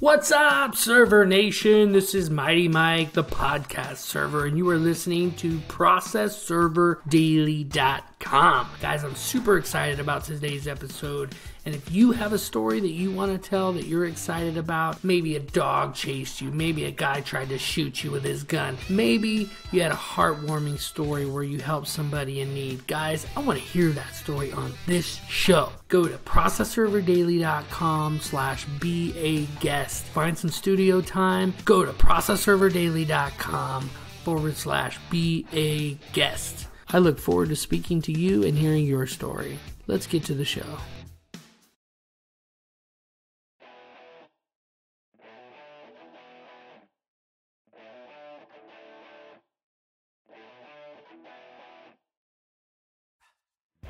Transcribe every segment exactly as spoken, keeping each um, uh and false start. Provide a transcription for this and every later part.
What's up, Server Nation? This is Mighty Mike, the podcast server, and you are listening to Process Server Daily dot com. Guys, I'm super excited about today's episode. And if you have a story that you want to tell that you're excited about, maybe a dog chased you, maybe a guy tried to shoot you with his gun, maybe you had a heartwarming story where you helped somebody in need, guys, I want to hear that story on this show. Go to Process Server Daily dot com slash be a guest. Find some studio time. Go to Process Server Daily dot com forward slash be a guest. I look forward to speaking to you and hearing your story. Let's get to the show.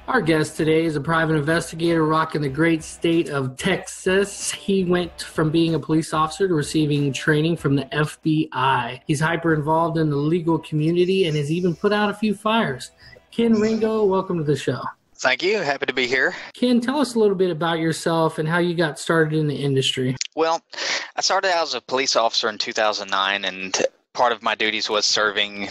Our guest today is a private investigator rocking the great state of Texas. He went from being a police officer to receiving training from the F B I. He's hyper involved in the legal community and has even put out a few fires. Ken Ringo, welcome to the show. Thank you. Happy to be here. Ken, tell us a little bit about yourself and how you got started in the industry. Well, I started out as a police officer in two thousand nine, and part of my duties was serving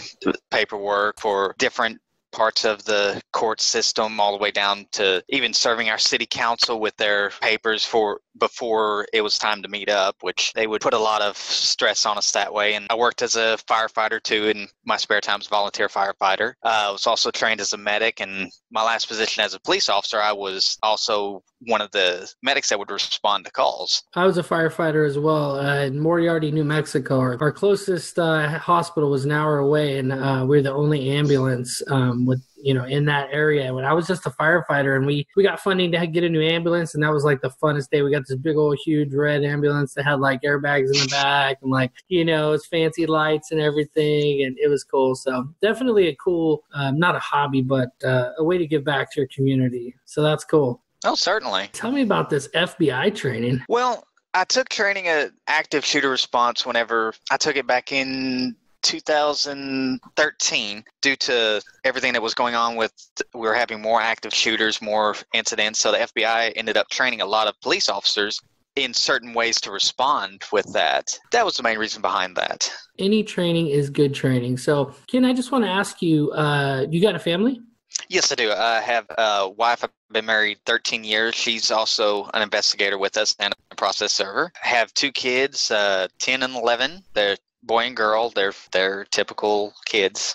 paperwork for different parts of the court system, all the way down to even serving our city council with their papers for before it was time to meet up, which they would put a lot of stress on us that way. And I worked as a firefighter too in my spare time, as a volunteer firefighter. Uh, I was also trained as a medic, and my last position as a police officer, I was also one of the medics that would respond to calls. I was a firefighter as well uh, in Moriarty, New Mexico. Our, our closest uh, hospital was an hour away, and uh, we were the only ambulance um, with you know, in that area when I was just a firefighter, and we, we got funding to get a new ambulance. And that was like the funnest day. We got this big old, huge red ambulance that had like airbags in the back and like, you know, it's fancy lights and everything. And it was cool. So definitely a cool, um, not a hobby, but uh, a way to give back to your community. So that's cool. Oh, certainly. Tell me about this F B I training. Well, I took training at active shooter response whenever I took it back in two thousand thirteen, due to everything that was going on with, we were having more active shooters, more incidents. So the F B I ended up training a lot of police officers in certain ways to respond with that. That was the main reason behind that. Any training is good training. So Ken, I just want to ask you, uh, you got a family? Yes, I do. I have a wife. I've been married thirteen years. She's also an investigator with us and a process server. I have two kids, uh, ten and eleven. They're boy and girl. They're they're typical kids.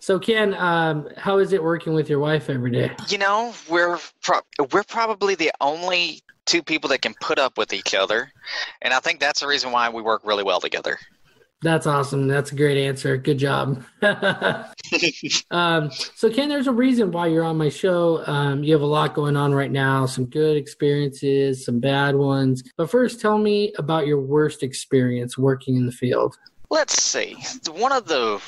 So Ken, um, how is it working with your wife every day? You know, we're pro we're probably the only two people that can put up with each other, and I think that's the reason why we work really well together. That's awesome. That's a great answer. Good job. um, so Ken, there's a reason why you're on my show. Um, you have a lot going on right now, some good experiences, some bad ones. But first, tell me about your worst experience working in the field. Let's see. One of the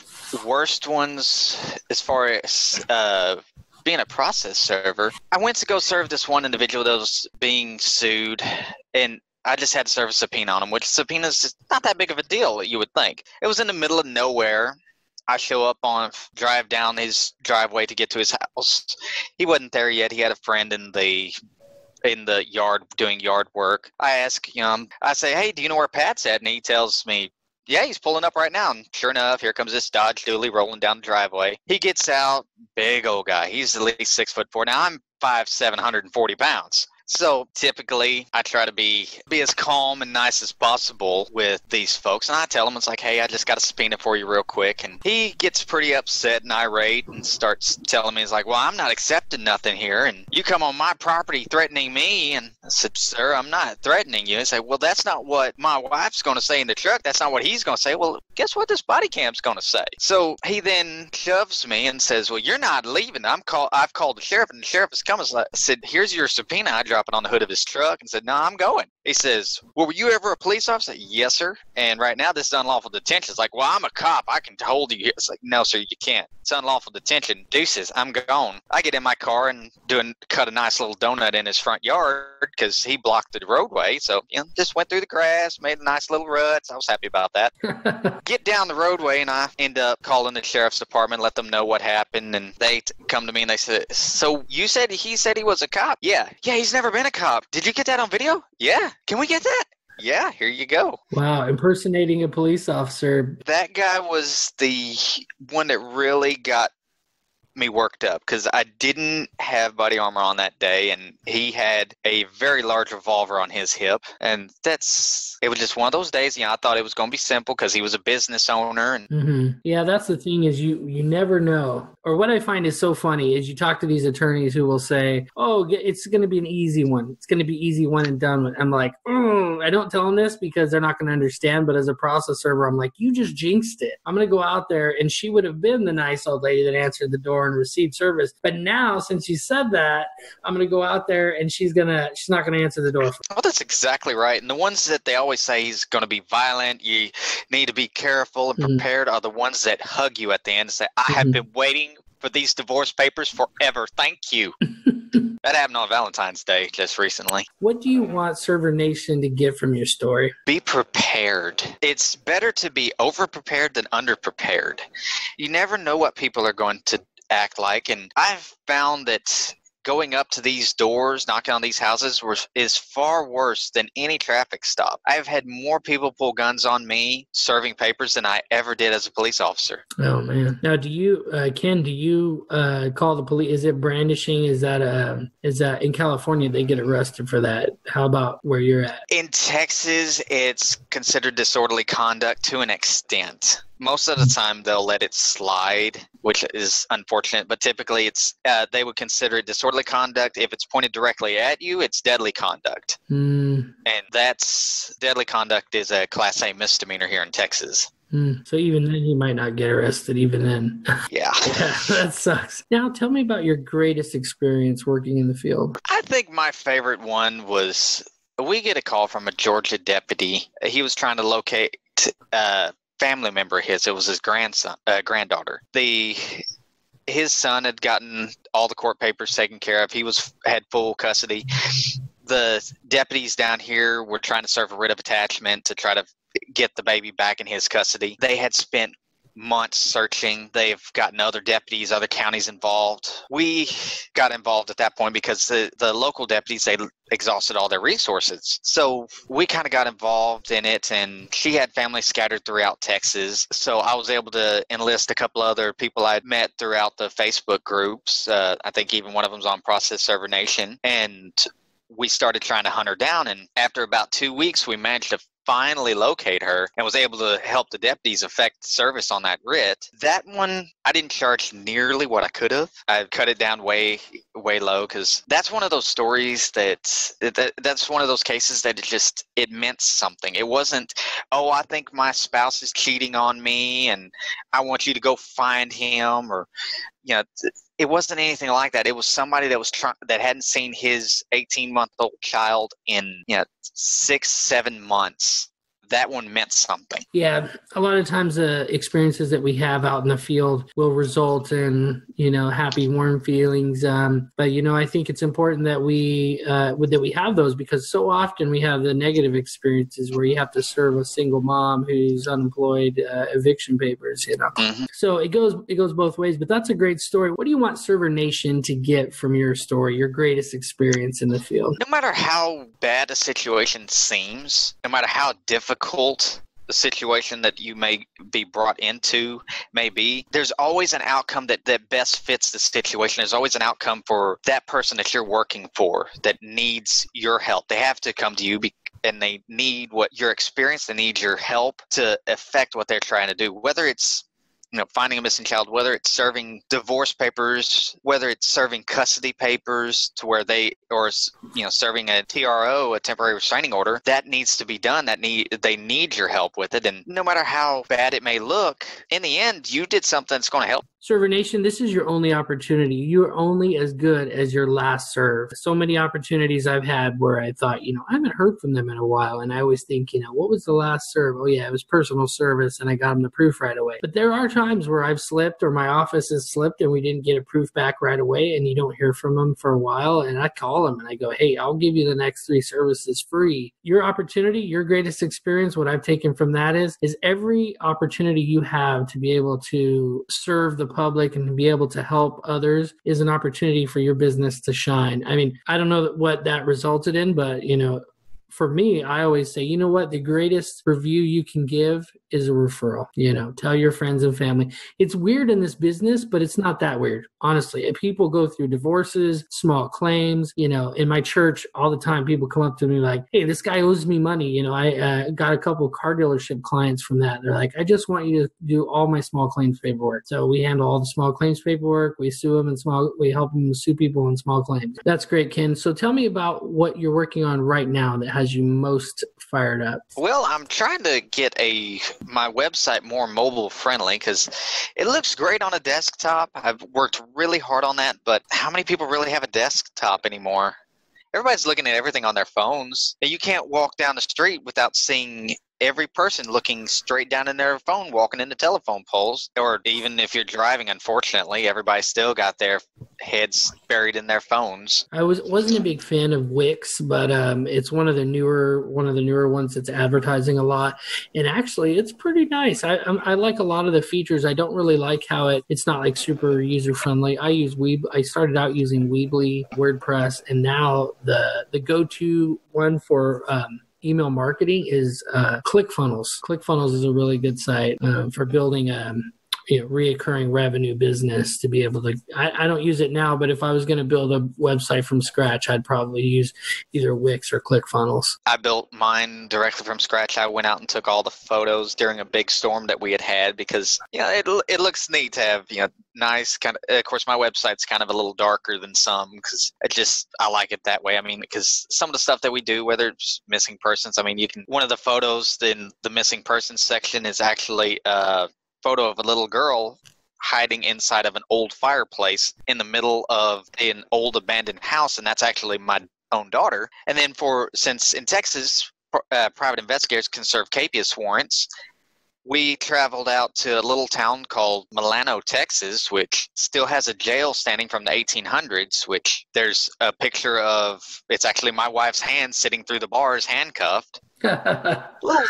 worst ones as far as uh, being a process server, I went to go serve this one individual that was being sued, and I just had to serve a subpoena on him, which subpoena's not that big of a deal, you would think. It was in the middle of nowhere. I show up on, drive down his driveway to get to his house. He wasn't there yet. He had a friend in the in the yard doing yard work. I ask, you know, I say, hey, do you know where Pat's at? And he tells me, yeah, he's pulling up right now. And sure enough, here comes this Dodge Dually rolling down the driveway. He gets out, big old guy. He's at least six foot four. Now I'm five seven, one hundred forty pounds. So typically I try to be be as calm and nice as possible with these folks. And I tell them, it's like, hey, I just got a subpoena for you real quick. And he gets pretty upset and irate and starts telling me, he's like, well, I'm not accepting nothing here. And you come on my property threatening me. And I said, sir, I'm not threatening you. He said, well, that's not what my wife's going to say in the truck. That's not what he's going to say. Well, guess what this body cam's going to say? So he then shoves me and says, well, you're not leaving. I'm call I've called the sheriff, and the sheriff is coming. I said, here's your subpoena. I dropping on the hood of his truck, and said, no, I'm going. He says, well, were you ever a police officer? Yes, sir. And right now this is unlawful detention. It's like, well, I'm a cop. I can hold you here. It's like, no, sir, you can't. It's unlawful detention. Deuces, I'm gone. I get in my car and do an, cut a nice little donut in his front yard because he blocked the roadway. So, you know, just went through the grass, made nice little ruts. I was happy about that. Get down the roadway, and I end up calling the sheriff's department, let them know what happened. And they t come to me and they said, so you said he said he was a cop? Yeah. Yeah, he's never been a cop. Did you get that on video? Yeah. Can we get that? Yeah, here you go. Wow, impersonating a police officer. That guy was the one that really got me worked up because I didn't have body armor on that day, and he had a very large revolver on his hip, and that's it was just one of those days. You know, I thought it was going to be simple because he was a business owner. And mm-hmm. Yeah, that's the thing is you you never know. Or what I find is so funny is you talk to these attorneys who will say, "Oh, it's going to be an easy one. It's going to be easy one and done." I'm like, mm, I don't tell them this because they're not going to understand. But as a process server, I'm like, you just jinxed it. I'm going to go out there, and she would have been the nice old lady that answered the door and received service. But now, since you said that, I'm going to go out there and she's going to, she's not going to answer the door. Oh, that's exactly right. And the ones that they always say he's going to be violent, you need to be careful and prepared, mm-hmm. are the ones that hug you at the end and say, I mm-hmm. have been waiting for these divorce papers forever. Thank you. That happened on Valentine's Day just recently. What do you want Server Nation to get from your story? Be prepared. It's better to be over-prepared than under-prepared. You never know what people are going to act like, and I've found that going up to these doors, knocking on these houses was, is far worse than any traffic stop. I've had more people pull guns on me serving papers than I ever did as a police officer. Oh, man. Now, do you, uh, Ken, do you uh, call the police? Is it brandishing? Is that, a, is that in California, they get arrested for that? How about where you're at? In Texas, it's considered disorderly conduct to an extent. Most of the time, they'll let it slide, which is unfortunate. But typically, it's uh, they would consider it disorderly conduct. If it's pointed directly at you, it's deadly conduct. Mm. And that's deadly conduct is a Class A misdemeanor here in Texas. Mm. So even then, you might not get arrested, even then. Yeah. Yeah, that sucks. Now, tell me about your greatest experience working in the field. I think my favorite one was we get a call from a Georgia deputy. He was trying to locate uh, – family member of his. It was his grandson, uh, granddaughter. The his son had gotten all the court papers taken care of. He was had full custody. The deputies down here were trying to serve a writ of attachment to try to get the baby back in his custody. They had spent months searching. They've gotten other deputies, other counties involved. We got involved at that point because the, the local deputies, they exhausted all their resources. So we kind of got involved in it, and she had family scattered throughout Texas. So I was able to enlist a couple other people I'd met throughout the Facebook groups. Uh, I think even one of them's on Process Server Nation. And we started trying to hunt her down. And after about two weeks, we managed to finally locate her and was able to help the deputies effect service on that writ. That one, I didn't charge nearly what I could have. I cut it down way, way low because that's one of those stories that, that that's one of those cases that it just, it meant something. It wasn't, oh, I think my spouse is cheating on me and I want you to go find him, or, you know, it wasn't anything like that. It was somebody that was trying, that hadn't seen his eighteen month old child in, you know, six, seven months. That one meant something. Yeah. A lot of times the uh, experiences that we have out in the field will result in, you know, happy, warm feelings. Um, but, you know, I think it's important that we uh, that we have those, because so often we have the negative experiences where you have to serve a single mom who's unemployed, uh, eviction papers, you know. Mm-hmm. So it goes, it goes both ways, but that's a great story. What do you want Server Nation to get from your story, your greatest experience in the field? No matter how bad a situation seems, no matter how difficult difficult the situation that you may be brought into may be, there's always an outcome that, that best fits the situation. There's always an outcome for that person that you're working for that needs your help. They have to come to you be, and they need what your experience, they need your help to affect what they're trying to do, whether it's, you know, finding a missing child, whether it's serving divorce papers, whether it's serving custody papers to where they, or, you know, serving a T R O, a temporary restraining order, that needs to be done. That need, they need your help with it. And no matter how bad it may look, in the end, you did something that's going to help. Server Nation, this is your only opportunity. You're only as good as your last serve. So many opportunities I've had where I thought, you know, I haven't heard from them in a while. And I always think, you know, what was the last serve? Oh, yeah, it was personal service, and I got them the proof right away. But there are times where I've slipped or my office has slipped and we didn't get a proof back right away, and you don't hear from them for a while. And I call them and I go, hey, I'll give you the next three services free. Your opportunity, your greatest experience, what I've taken from that is, is every opportunity you have to be able to serve the public and to be able to help others is an opportunity for your business to shine. I mean, I don't know what that resulted in, but, you know, for me, I always say, you know what? The greatest review you can give is a referral. You know, tell your friends and family. It's weird in this business, but it's not that weird, honestly. People go through divorces, small claims. You know, in my church all the time, people come up to me like, hey, this guy owes me money. You know, I uh, got a couple car dealership clients from that. They're like, I just want you to do all my small claims paperwork. So we handle all the small claims paperwork. We sue them in small, we help them sue people in small claims. That's great, Ken. So tell me about what you're working on right now that has you most fired up. Well, I'm trying to get a my website more mobile friendly because it looks great on a desktop. I've worked really hard on that, but how many people really have a desktop anymore? Everybody's looking at everything on their phones. You can't walk down the street without seeing every person looking straight down in their phone, walking into telephone poles, or even if you're driving, unfortunately, everybody's still got their heads buried in their phones. I was, wasn't a big fan of Wix, but um, it's one of the newer one of the newer ones that's advertising a lot. And actually, it's pretty nice. I, I, I like a lot of the features. I don't really like how it, it's not like super user-friendly. I use Weeb. I started out using Weebly, WordPress, and now the, the go-to one for um, email marketing is uh, ClickFunnels. ClickFunnels is a really good site um, for building a um, you know, reoccurring revenue business to be able to, I, I don't use it now, but if I was going to build a website from scratch, I'd probably use either Wix or ClickFunnels. I built mine directly from scratch. I went out and took all the photos during a big storm that we had had because, you know, it, it looks neat to have, you know, nice kind of, of course, my website's kind of a little darker than some because it just, I like it that way. I mean, because some of the stuff that we do, whether it's missing persons, I mean, you can, one of the photos in the missing persons section is actually, uh, photo of a little girl hiding inside of an old fireplace in the middle of an old abandoned house, and that's actually my own daughter. And then for, since in Texas, uh, private investigators can serve capias warrants, we traveled out to a little town called Milano, Texas, which still has a jail standing from the eighteen hundreds, which there's a picture of, it's actually my wife's hand sitting through the bars handcuffed. little,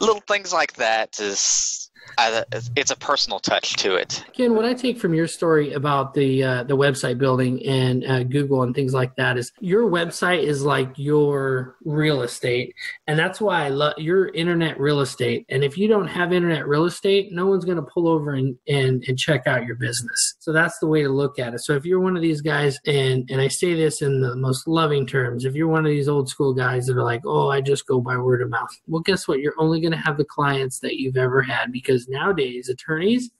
little things like that is... I, it's a personal touch to it. Ken, what I take from your story about the uh, the website building and uh, Google and things like that is your website is like your real estate, and that's why I love your internet real estate. And if you don't have internet real estate, no one's going to pull over and, and and check out your business. So that's the way to look at it. So if you're one of these guys, and and I say this in the most loving terms, if you're one of these old school guys that are like, oh, I just go by word of mouth. Well, guess what? You're only going to have the clients that you've ever had because nowadays, attorneys,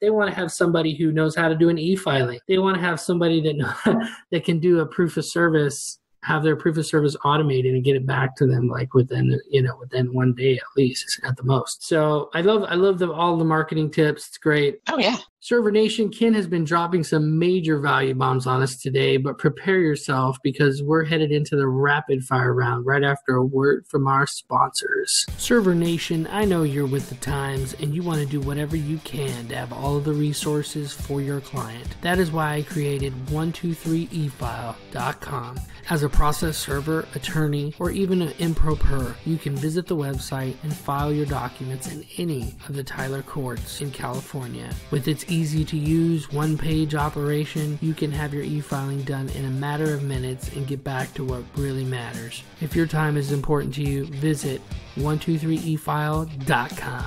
they want to have somebody who knows how to do an e-filing. They want to have somebody that know, that can do a proof of service, have their proof of service automated and get it back to them like within, you know, within one day at least at the most. So I love, I love the, all the marketing tips. It's great. Oh yeah. Server Nation, Ken has been dropping some major value bombs on us today, but prepare yourself because we're headed into the rapid fire round right after a word from our sponsors. Server Nation, I know you're with the times and you want to do whatever you can to have all of the resources for your client. That is why I created one two three e file dot com. As a process server, attorney, or even an impropere, you can visit the website and file your documents in any of the Tyler courts in California. With its easy to use one page operation, you can have your e-filing done in a matter of minutes and get back to what really matters. If your time is important to you, visit one two three e file dot com.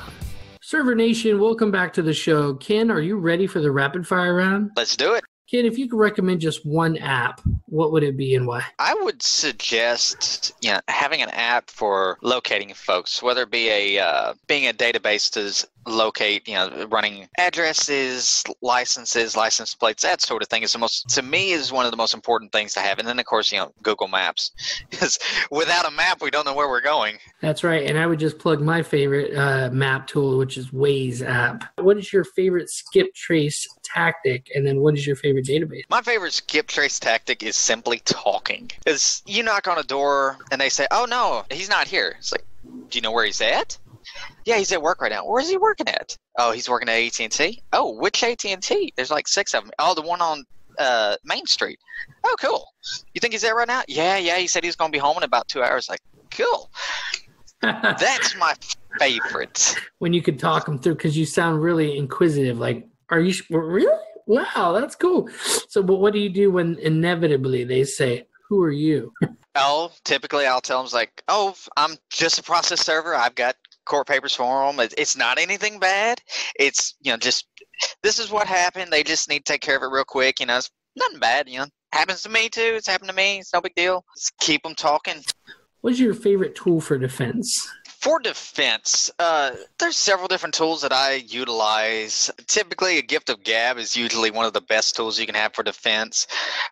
Server Nation, welcome back to the show. Ken, are you ready for the rapid fire round? Let's do it. Ken, if you could recommend just one app, what would it be and why? I would suggest, you know, having an app for locating folks, whether it be a uh, being a database to locate, you know, running addresses, licenses, license plates, that sort of thing is the most, to me, is one of the most important things to have. And then, of course, you know, Google Maps, because without a map, we don't know where we're going. That's right. And I would just plug my favorite uh, map tool, which is Waze app. What is your favorite skip trace tactic? And then what is your favorite database? My favorite skip trace tactic is simply talking. It's, you knock on a door and they say, oh, no, he's not here. It's like, do you know where he's at? Yeah, he's at work right now. Where's he working at? Oh, he's working at A T and T. Oh, which A T and T? There's like six of them. Oh, the one on uh, Main Street. Oh, cool. You think he's there right now? Yeah, yeah. He said he was going to be home in about two hours. Like, cool. That's my favorite. When you could talk them through, because you sound really inquisitive. Like, are you really? Wow, that's cool. So, but what do you do when inevitably they say, who are you? Well, typically I'll tell them like, oh, I'm just a process server. I've got court papers for them. It's not anything bad. It's, you know, just this is what happened. They just need to take care of it real quick. You know, it's nothing bad. You know, happens to me too. It's happened to me. It's no big deal. Just keep them talking. What's your favorite tool for defense? For defense, uh, there's several different tools that I utilize. Typically, a gift of gab is usually one of the best tools you can have for defense.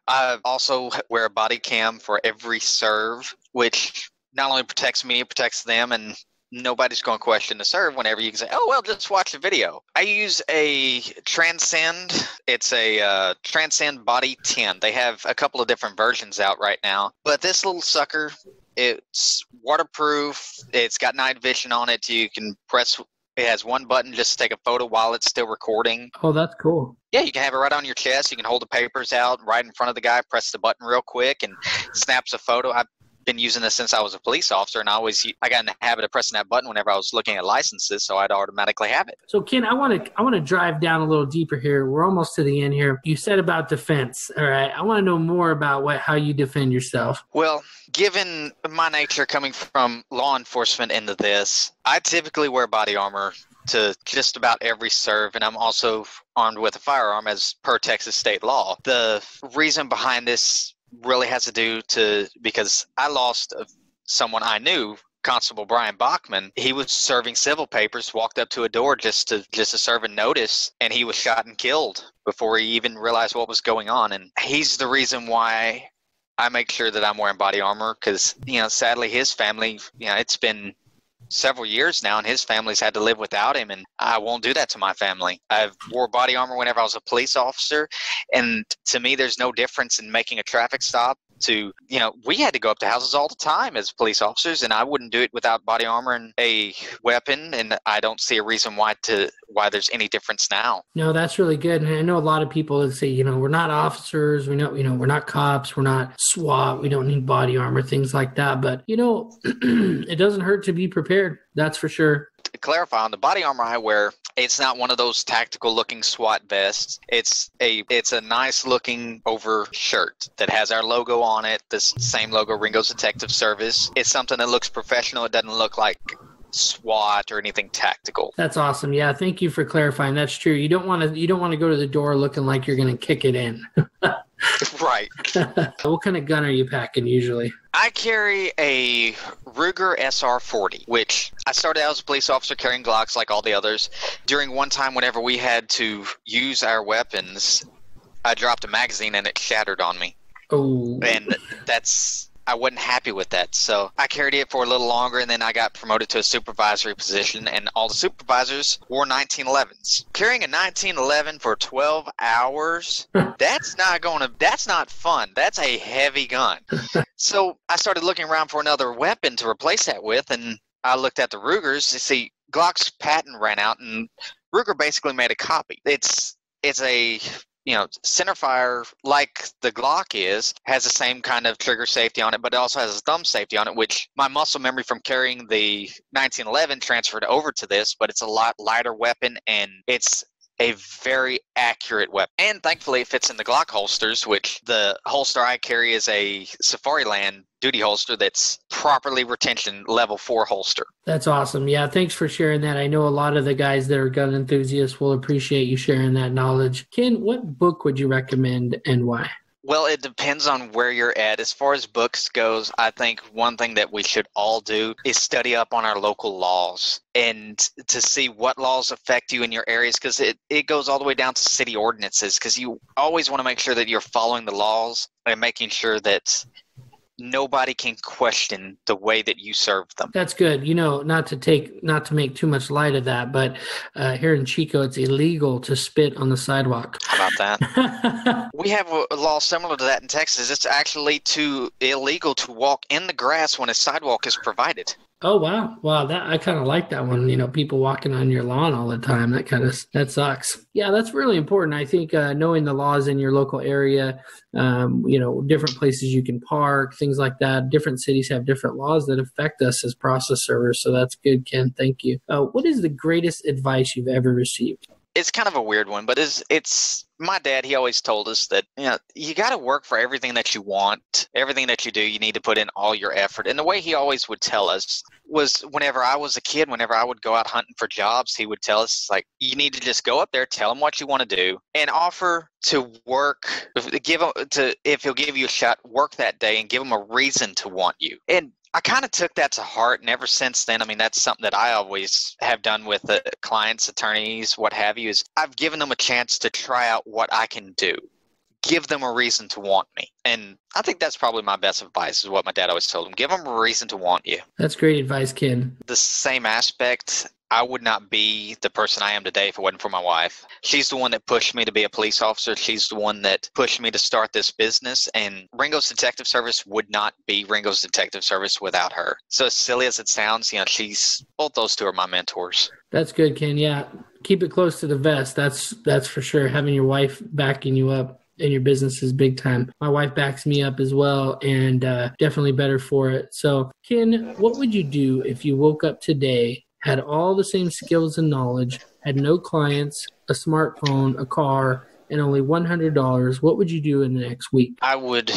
I also wear a body cam for every serve, which not only protects me, it protects them, and nobody's going to question the serve whenever you can say, oh, well, just watch the video. I use a Transcend. It's a uh, Transcend Body ten. They have a couple of different versions out right now, but this little sucker, it's waterproof. It's got night vision on it. You can press, it has one button just to take a photo while it's still recording. Oh, that's cool. Yeah, you can have it right on your chest. You can hold the papers out right in front of the guy, press the button real quick, and snaps a photo. I've been using this since I was a police officer, and I always I got in the habit of pressing that button whenever I was looking at licenses, so I'd automatically have it. So, Ken, I want to I want to drive down a little deeper here. We're almost to the end here. You said about defense, all right? I want to know more about what how you defend yourself. Well, given my nature coming from law enforcement into this, I typically wear body armor to just about every serve, and I'm also armed with a firearm as per Texas state law. The reason behind this really has to do to because I lost someone I knew, Constable Brian Bachman. He was serving civil papers, walked up to a door just to just to serve a notice, and he was shot and killed before he even realized what was going on. And he's the reason why I make sure that I'm wearing body armor, because, you know, sadly his family, you know, it's been several years now, and his family's had to live without him, and I won't do that to my family. I've wore body armor whenever I was a police officer, and to me there's no difference in making a traffic stop to, you know, we had to go up to houses all the time as police officers, and I wouldn't do it without body armor and a weapon, and I don't see a reason why to why there's any difference now. No, that's really good. And I know a lot of people that say, you know, we're not officers, we know, you know, we're not cops, we're not SWAT, we don't need body armor, things like that. But, you know, it doesn't hurt to be prepared, that's for sure. To clarify, on the body armor I wear, it's not one of those tactical looking SWAT vests. It's a it's a nice looking over shirt that has our logo on it, this same logo, Ringo's Detective Service. It's something that looks professional. It doesn't look like SWAT or anything tactical. That's awesome. Yeah, thank you for clarifying. That's true. You don't want to you don't want to go to the door looking like you're going to kick it in. Right. What kind of gun are you packing usually? I carry a Ruger S R forty, which I started out as a police officer carrying Glocks like all the others. During one time whenever we had to use our weapons, I dropped a magazine and it shattered on me. Oh. And that's I wasn't happy with that, so I carried it for a little longer, and then I got promoted to a supervisory position, and all the supervisors wore nineteen elevens. Carrying a nineteen eleven for twelve hours, that's not going to, that's not fun. That's a heavy gun. So I started looking around for another weapon to replace that with, and I looked at the Rugers. You see, Glock's patent ran out, and Ruger basically made a copy. It's, it's a, you know, centerfire, like the Glock is, has the same kind of trigger safety on it, but it also has a thumb safety on it, which my muscle memory from carrying the nineteen eleven transferred over to this, but it's a lot lighter weapon, and it's a very accurate weapon. And thankfully it fits in the Glock holsters, which the holster I carry is a Safariland duty holster that's properly retention level four holster. That's awesome. Yeah, thanks for sharing that. I know a lot of the guys that are gun enthusiasts will appreciate you sharing that knowledge. Ken, what book would you recommend and why? Well, it depends on where you're at. As far as books goes, I think one thing that we should all do is study up on our local laws and to see what laws affect you in your areas, because it, it goes all the way down to city ordinances, because you always want to make sure that you're following the laws and making sure that nobody can question the way that you serve them. That's good. You know, not to take, not to make too much light of that, but uh, here in Chico, it's illegal to spit on the sidewalk. How about that? We have a law similar to that in Texas. It's actually too illegal to walk in the grass when a sidewalk is provided. Oh, wow. Wow. That, I kind of like that one. You know, people walking on your lawn all the time. That kind of, that sucks. Yeah, that's really important. I think uh, knowing the laws in your local area, um, you know, different places you can park, things like that. Different cities have different laws that affect us as process servers. So that's good, Ken. Thank you. Uh, what is the greatest advice you've ever received? It's kind of a weird one, but it's, it's my dad, he always told us that, you know, you got to work for everything that you want. Everything that you do, you need to put in all your effort. And the way he always would tell us was whenever I was a kid, whenever I would go out hunting for jobs, he would tell us, like, you need to just go up there, tell him what you want to do, and offer to work, give him, to, if he'll give you a shot, work that day and give him a reason to want you. And I kind of took that to heart, and ever since then, I mean, that's something that I always have done with uh, clients, attorneys, what have you, is I've given them a chance to try out what I can do, give them a reason to want me. And I think that's probably my best advice is what my dad always told him. Give them a reason to want you. That's great advice, Ken. The same aspect, I would not be the person I am today if it wasn't for my wife. She's the one that pushed me to be a police officer. She's the one that pushed me to start this business. And Ringo's Detective Service would not be Ringo's Detective Service without her. So as silly as it sounds, you know, she's, both those two are my mentors. That's good, Ken. Yeah. Keep it close to the vest. That's, that's for sure. Having your wife backing you up in your business is big time. My wife backs me up as well, and uh, definitely better for it. So Ken, what would you do if you woke up today, had all the same skills and knowledge, had no clients, a smartphone, a car, and only one hundred dollars, what would you do in the next week? I would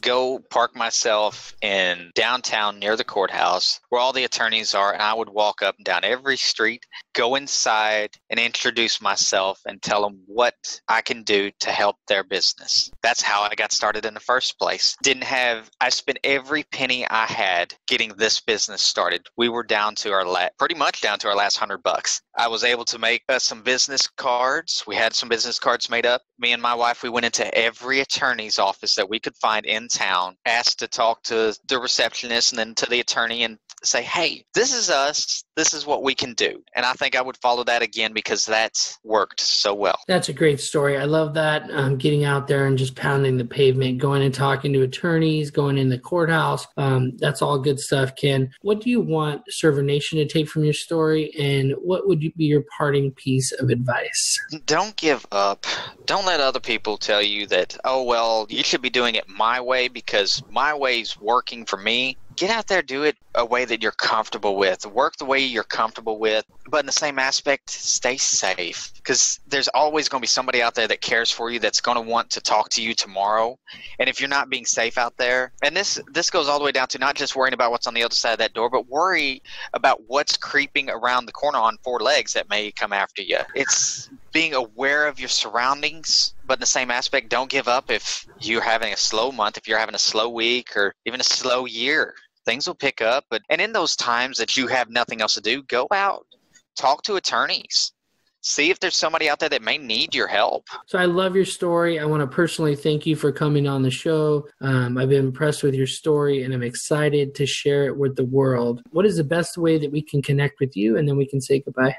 go park myself in downtown near the courthouse where all the attorneys are, and I would walk up and down every street, go inside, and introduce myself and tell them what I can do to help their business. That's how I got started in the first place. Didn't have, I spent every penny I had getting this business started. We were down to our last, pretty much down to our last hundred bucks. I was able to make uh, some business cards. We had some business cards made up. Me and my wife, we went into every attorney's office that we could find in town, asked to talk to the receptionist and then to the attorney and say, hey, this is us. This is what we can do. And I think I would follow that again because that's worked so well. That's a great story. I love that. Um, getting out there and just pounding the pavement, going and talking to attorneys, going in the courthouse. Um, that's all good stuff, Ken. What do you want Server Nation to take from your story? And what would be your parting piece of advice? Don't give up. Don't let other people tell you that, oh, well, you should be doing it my way because my way's working for me. Get out there, do it a way that you're comfortable with. Work the way you're comfortable with. But in the same aspect, stay safe because there's always going to be somebody out there that cares for you that's going to want to talk to you tomorrow. And if you're not being safe out there, and this this goes all the way down to not just worrying about what's on the other side of that door, but worry about what's creeping around the corner on four legs that may come after you. It's being aware of your surroundings, but in the same aspect, don't give up if you're having a slow month, if you're having a slow week, or even a slow year. Things will pick up. But, and in those times that you have nothing else to do, go out, talk to attorneys. See if there's somebody out there that may need your help. So I love your story. I want to personally thank you for coming on the show. Um, I've been impressed with your story, and I'm excited to share it with the world. What is the best way that we can connect with you, and then we can say goodbye?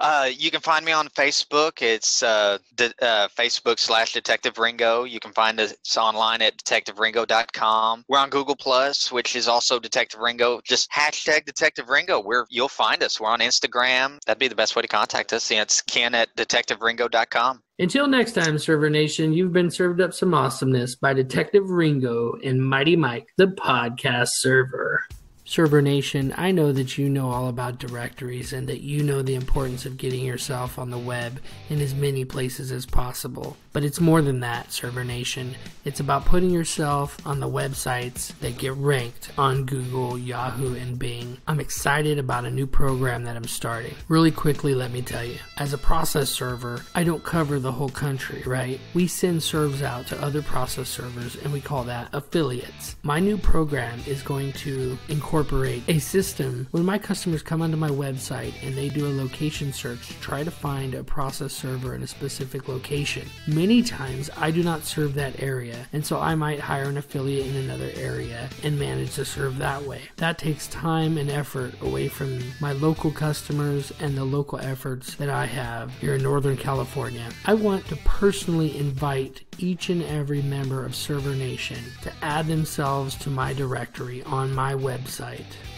Uh, you can find me on Facebook. It's uh, de- uh, Facebook slash Detective Ringo. You can find us online at Detective Ringo dot com. We're on Google Plus, which is also Detective Ringo. Just hashtag Detective Ringo. We're, you'll find us. We're on Instagram. That'd be the best way to contact us. And it's Ken at Detective Ringo dot com. Until next time, Server Nation, you've been served up some awesomeness by Detective Ringo and Mighty Mike, the podcast server. Server Nation, I know that you know all about directories and that you know the importance of getting yourself on the web in as many places as possible. But it's more than that, Server Nation. It's about putting yourself on the websites that get ranked on Google, Yahoo, and Bing. I'm excited about a new program that I'm starting. Really quickly, let me tell you. As a process server, I don't cover the whole country, right? We send serves out to other process servers, and we call that affiliates. My new program is going to incorporate Incorporate a system when my customers come onto my website and they do a location search to try to find a process server in a specific location. Many times I do not serve that area, and so I might hire an affiliate in another area and manage to serve that way. That takes time and effort away from my local customers and the local efforts that I have here in Northern California. I want to personally invite each and every member of Server Nation to add themselves to my directory on my website.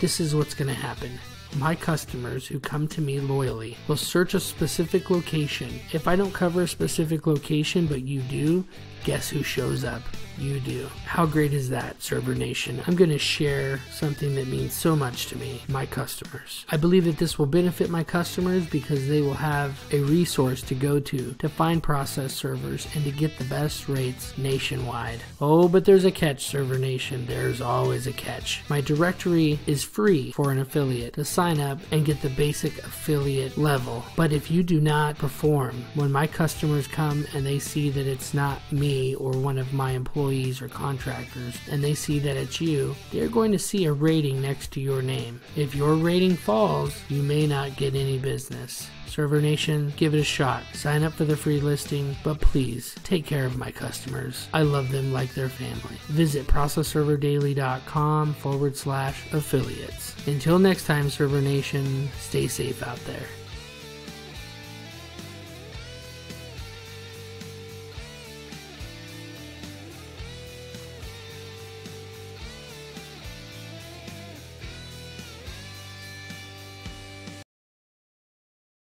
This is what's going to happen. My customers who come to me loyally will search a specific location. If I don't cover a specific location but you do, guess who shows up? you do. How great is that, Server Nation? I'm going to share something that means so much to me, my customers. I believe that this will benefit my customers because they will have a resource to go to to find process servers and to get the best rates nationwide. Oh, but there's a catch, Server Nation. There's always a catch. My directory is free for an affiliate to sign up and get the basic affiliate level. But if you do not perform, when my customers come and they see that it's not me or one of my employees or contractors, and they see that it's you, they're going to see a rating next to your name. If your rating falls, you may not get any business. Server Nation, give it a shot. Sign up for the free listing, but please take care of my customers. I love them like their family. Visit Process Server Daily dot com forward slash affiliates. Until next time, Server Nation, stay safe out there.